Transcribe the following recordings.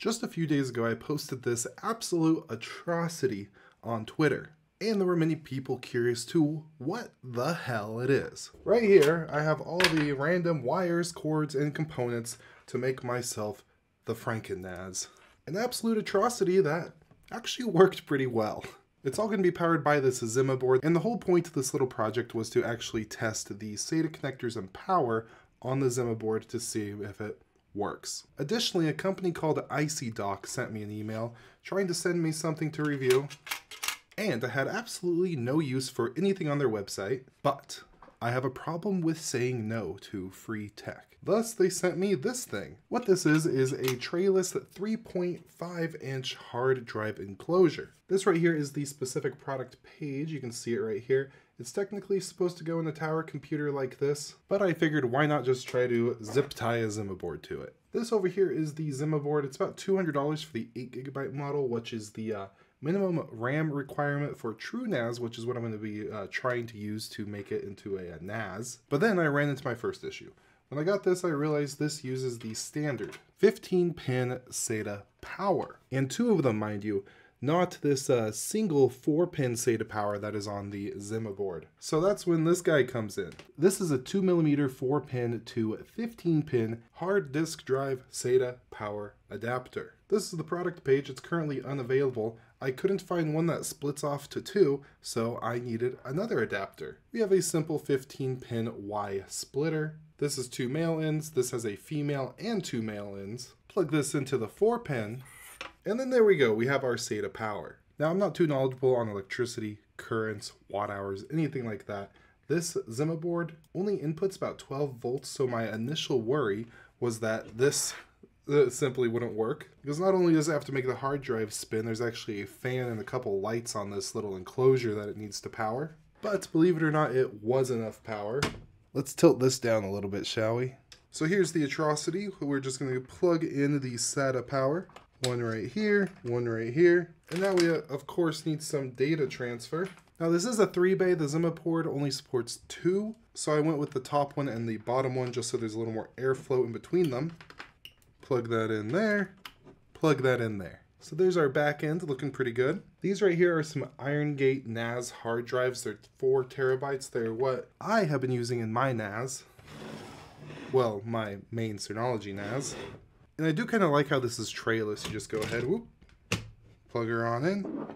Just a few days ago, I posted this absolute atrocity on Twitter, and there were many people curious to what the hell it is. Right here, I have all the random wires, cords, and components to make myself the FrankenNAS. An absolute atrocity that actually worked pretty well. It's all going to be powered by this Zimaboard, and the whole point of this little project was to actually test the SATA connectors and power on the Zimaboard to see if it works. Additionally, a company called Icy Doc sent me an email trying to send me something to review, and I had absolutely no use for anything on their website, but I have a problem with saying no to free tech. Thus, they sent me this thing. What this is a trayless 3.5-inch hard drive enclosure. This right here is the specific product page. You can see it right here. It's technically supposed to go in a tower computer like this, but I figured why not just try to zip tie a Zimaboard to it. This over here is the Zimaboard. It's about $200 for the 8GB model, which is the minimum RAM requirement for TrueNAS, which is what I'm going to be trying to use to make it into a NAS. But then I ran into my first issue. When I got this, I realized this uses the standard 15-pin SATA power. And two of them, mind you, not this single 4-pin SATA power that is on the Zimaboard. So that's when this guy comes in. This is a 2mm 4-pin to 15-pin hard disk drive SATA power adapter. This is the product page. It's currently unavailable. I couldn't find one that splits off to two, so I needed another adapter. We have a simple 15-pin Y splitter. This is two male ends. This has a female and two male ends. Plug this into the 4-pin. And then there we go, we have our SATA power. Now I'm not too knowledgeable on electricity, currents, watt hours, anything like that. This Zimaboard only inputs about 12 volts, so my initial worry was that this simply wouldn't work. Because not only does it have to make the hard drive spin, there's actually a fan and a couple lights on this little enclosure that it needs to power. But believe it or not, it was enough power. Let's tilt this down a little bit, shall we? So here's the atrocity. We're just going to plug in the SATA power. One right here, and now we, of course, need some data transfer. Now, this is a 3-bay. The Zimaboard only supports 2, so I went with the top one and the bottom one just so there's a little more airflow in between them. Plug that in there, plug that in there. So there's our back end looking pretty good. These right here are some Iron Gate NAS hard drives. They're 4 terabytes. They're what I have been using in my NAS. Well, my main Synology NAS. And I do kind of like how this is trayless. You just go ahead, whoop, plug her on in,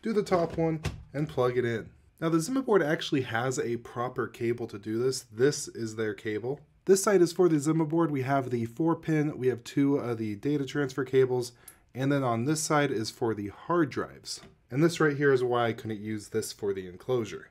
do the top one, and plug it in. Now the Zimaboard actually has a proper cable to do this. This is their cable. This side is for the Zimaboard. We have the 4-pin, we have 2 of the data transfer cables, and then on this side is for the hard drives. And this right here is why I couldn't use this for the enclosure.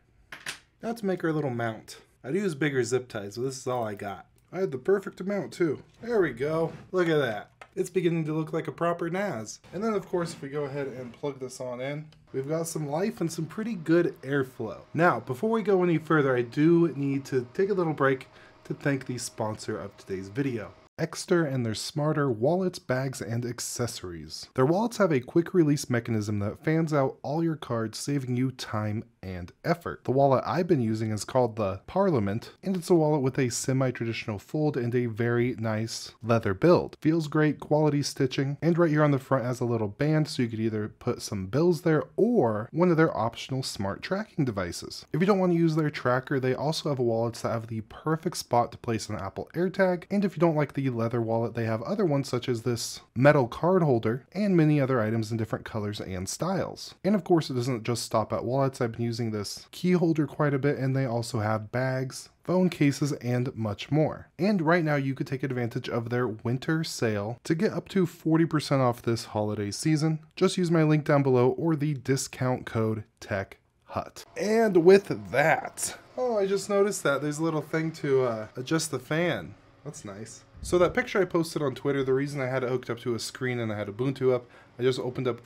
Now to make our little mount. I'd use bigger zip ties, but this is all I got. I had the perfect amount too. There we go. Look at that. It's beginning to look like a proper NAS. And then of course, if we go ahead and plug this on in, we've got some life and some pretty good airflow. Now, before we go any further, I do need to take a little break to thank the sponsor of today's video. Ekster and their smarter wallets, bags, and accessories. Their wallets have a quick release mechanism that fans out all your cards, saving you time and effort. The wallet I've been using is called the Parliament, and it's a wallet with a semi-traditional fold and a very nice leather build. Feels great, quality stitching, and right here on the front has a little band, so you could either put some bills there or one of their optional smart tracking devices. If you don't want to use their tracker, they also have wallets that have the perfect spot to place an Apple AirTag, and if you don't like the leather wallet, they have other ones such as this metal card holder and many other items in different colors and styles. And of course, it doesn't just stop at wallets. I've been using this key holder quite a bit, and they also have bags, phone cases, and much more. And right now you could take advantage of their winter sale to get up to 40% off this holiday season. Just use my link down below or the discount code TechHut. And with that, oh, I just noticed that there's a little thing to adjust the fan. That's nice. So that picture I posted on Twitter, the reason I had it hooked up to a screen and I had Ubuntu up, I just opened up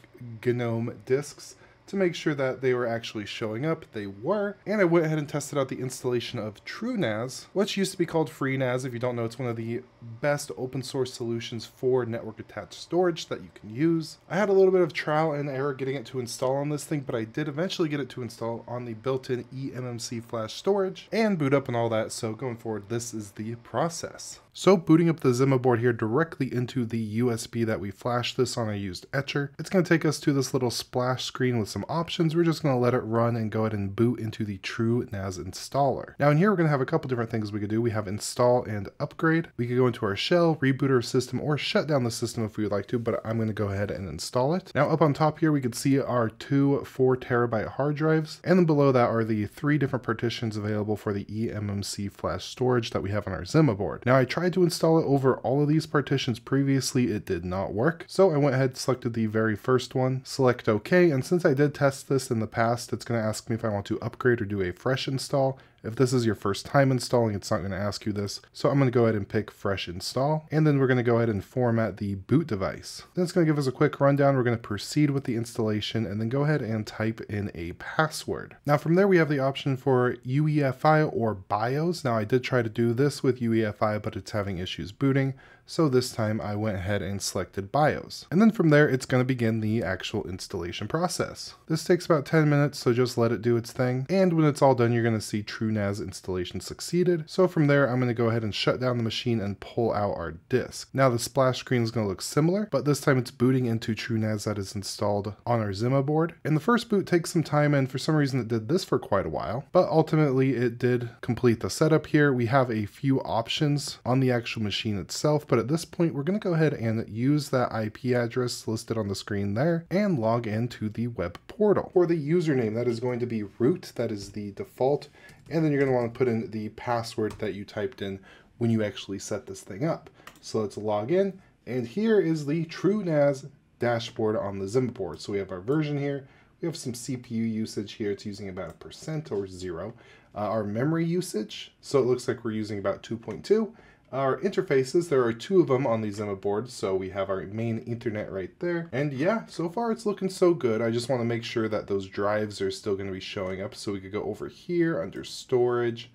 GNOME Disks to make sure that they were actually showing up. They were. And I went ahead and tested out the installation of TrueNAS, which used to be called FreeNAS. If you don't know, it's one of the best open source solutions for network attached storage that you can use. I had a little bit of trial and error getting it to install on this thing, but I did eventually get it to install on the built-in eMMC flash storage and boot up and all that. So going forward, this is the process. So booting up the Zimaboard here directly into the USB that we flashed this on, I used Etcher. It's going to take us to this little splash screen with some options. We're just going to let it run and go ahead and boot into the TrueNAS installer. Now in here, we're going to have a couple different things we could do. We have install and upgrade. We could go into our shell, reboot our system, or shut down the system if we would like to, but I'm going to go ahead and install it. Now up on top here, we could see our two 4 terabyte hard drives. And then below that are the 3 different partitions available for the eMMC flash storage that we have on our Zimaboard. Now I tried to install it over all of these partitions previously. It did not work. So I went ahead and selected the very first one, select OK. And since I did test this in the past, it's going to ask me if I want to upgrade or do a fresh install. If this is your first time installing, it's not going to ask you this. So I'm going to go ahead and pick fresh install, and then we're going to go ahead and format the boot device. Then it's going to give us a quick rundown. We're going to proceed with the installation and then go ahead and type in a password. Now from there, we have the option for UEFI or BIOS. Now I did try to do this with UEFI, but it's having issues booting. So this time I went ahead and selected BIOS. And then from there, it's going to begin the actual installation process. This takes about 10 minutes, so just let it do its thing. And when it's all done, you're going to see TrueNAS installation succeeded. So from there, I'm going to go ahead and shut down the machine and pull out our disk. Now the splash screen is going to look similar, but this time it's booting into TrueNAS that is installed on our Zimaboard. And the first boot takes some time, and for some reason it did this for quite a while, but ultimately it did complete the setup here. We have a few options on the actual machine itself, but at this point, we're going to go ahead and use that IP address listed on the screen there and log into the web portal. For the username, that is going to be root, that is the default, and then you're going to want to put in the password that you typed in when you actually set this thing up. So let's log in, and here is the TrueNAS dashboard on the Zimaboard. So we have our version here, we have some CPU usage here, it's using about 1% or 0, our memory usage, so it looks like we're using about 2.2. Our interfaces, there are 2 of them on the Zimaboard, so we have our main Ethernet right there. And yeah, so far it's looking so good. I just want to make sure that those drives are still going to be showing up. So we could go over here under storage,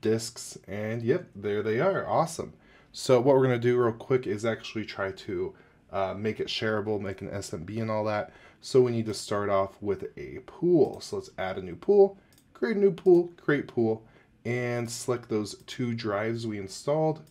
disks, and yep, there they are. Awesome. So what we're going to do real quick is actually try to make it shareable, make an SMB and all that. So we need to start off with a pool. So let's add a new pool, create pool, and select those 2 drives we installed.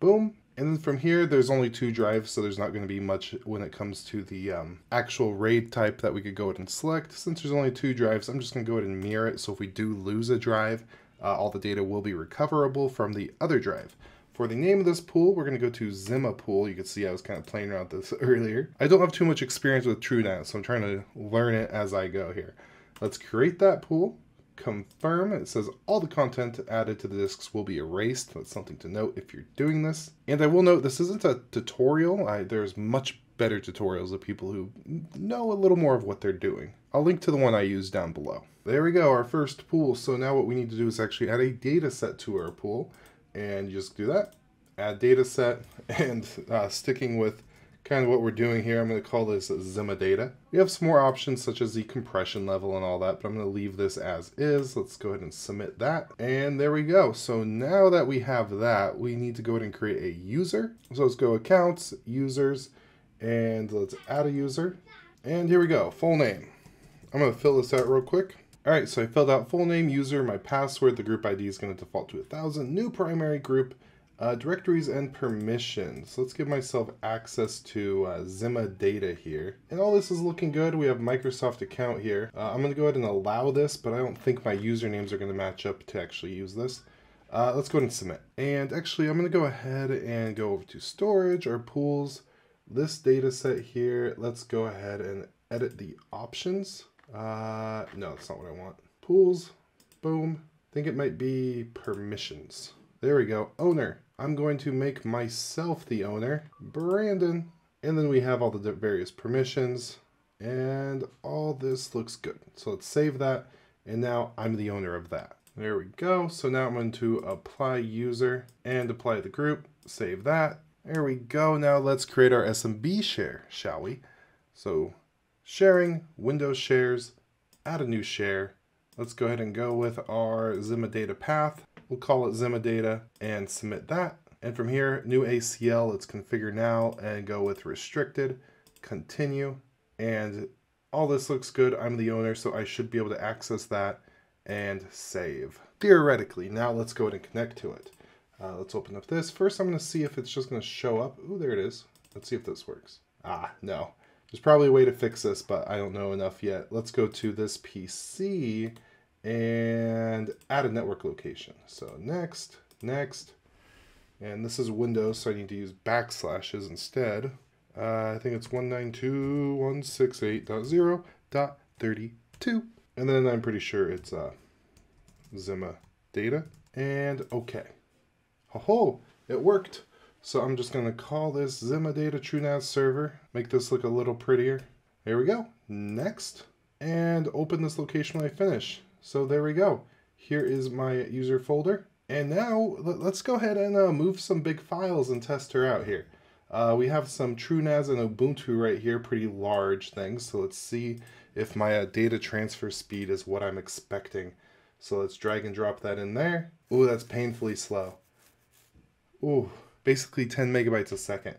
Boom. And then from here, there's only 2 drives, so there's not going to be much when it comes to the actual RAID type that we could go ahead and select. Since there's only 2 drives, I'm just going to go ahead and mirror it. So if we do lose a drive, all the data will be recoverable from the other drive. For the name of this pool, we're going to go to Zimapool. You can see I was kind of playing around with this earlier. I don't have too much experience with TrueNAS, so I'm trying to learn it as I go here. Let's create that pool. Confirm. It says all the content added to the disks will be erased. That's something to note if you're doing this. And I will note this isn't a tutorial. There's much better tutorials of people who know a little more of what they're doing. I'll link to the one I use down below. There we go, our first pool. So now what we need to do is actually add a data set to our pool, and you just do that, add data set, and sticking with kind of what we're doing here, I'm going to call this Zima data. We have some more options such as the compression level and all that, but I'm going to leave this as is. Let's go ahead and submit that. And there we go. So now that we have that, we need to go ahead and create a user. So let's go accounts, users, and let's add a user. And here we go. Full name. I'm going to fill this out real quick. All right. So I filled out full name, user, my password. The group ID is going to default to 1000, new primary group. Directories and permissions. So let's give myself access to Zima data here. And all this is looking good. We have Microsoft account here. I'm going to go ahead and allow this, but I don't think my usernames are going to match up to actually use this. Let's go ahead and submit. And actually, I'm going to go ahead and go over to storage or pools. This data set here, let's go ahead and edit the options. No, that's not what I want. Pools, boom. I think it might be permissions. There we go, owner. I'm going to make myself the owner, Brandon. And then we have all the various permissions, and all this looks good. So let's save that. And now I'm the owner of that. There we go. So now I'm going to apply user and apply the group, save that. There we go. Now let's create our SMB share, shall we? So sharing, Windows shares, add a new share. Let's go ahead and go with our Zimadata path. We'll call it Zimadata and submit that. And from here, new ACL, let's configure now and go with restricted, continue. And all this looks good. I'm the owner, so I should be able to access that and save. Theoretically, now let's go ahead and connect to it. Let's open up this. First, I'm gonna see if it's just gonna show up. Ooh, there it is. Let's see if this works. Ah, no. There's probably a way to fix this, but I don't know enough yet. Let's go to this PC and add a network location. So next, next. And this is Windows, so I need to use backslashes instead. I think it's 192.168.0.32. And then I'm pretty sure it's Zimadata. And okay. Ho-ho, it worked. So I'm just gonna call this Zimadata TrueNAS server, make this look a little prettier. There we go, next. And open this location when I finish. So there we go. Here is my user folder. And now let's go ahead and move some big files and test her out here. We have some TrueNAS and Ubuntu right here, pretty large things. So let's see if my data transfer speed is what I'm expecting. So let's drag and drop that in there. Ooh, that's painfully slow. Ooh, basically 10 megabytes a second.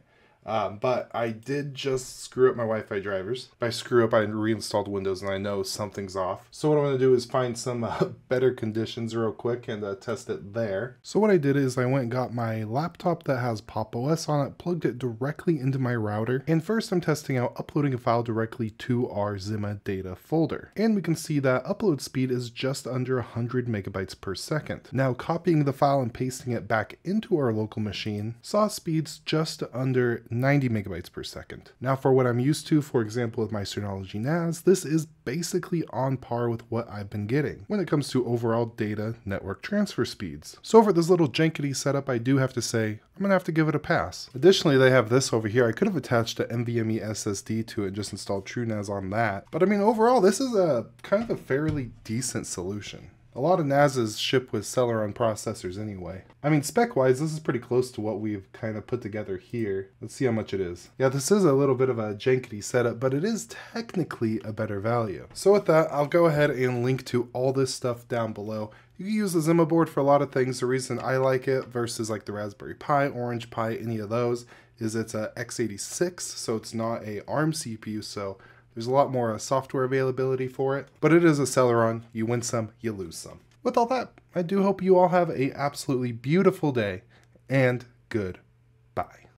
But I did just screw up my Wi-Fi drivers. By screw up, I reinstalled Windows and I know something's off. So what I'm gonna do is find some better conditions real quick and test it there. So what I did is I went and got my laptop that has Pop! OS on it, plugged it directly into my router. And first I'm testing out uploading a file directly to our Zimadata folder. And we can see that upload speed is just under 100 megabytes per second. Now copying the file and pasting it back into our local machine saw speeds just under 90 megabytes per second. Now for what I'm used to, for example, with my Synology NAS, this is basically on par with what I've been getting when it comes to overall data network transfer speeds. So for this little jankety setup, I do have to say, I'm gonna have to give it a pass. Additionally, they have this over here. I could have attached a NVMe SSD to it and just installed TrueNAS on that. But I mean, overall, this is a kind of a fairly decent solution. A lot of NASs ship with Celeron processors anyway. I mean, spec-wise, this is pretty close to what we've kind of put together here. Let's see how much it is. Yeah, this is a little bit of a jankety setup, but it is technically a better value. So with that, I'll go ahead and link to all this stuff down below. You can use the Zimaboard for a lot of things. The reason I like it versus like the Raspberry Pi, Orange Pi, any of those, is it's a x86, so it's not a ARM CPU, so there's a lot more software availability for it, but it is a Celeron. You win some, you lose some. With all that, I do hope you all have an absolutely beautiful day, and goodbye.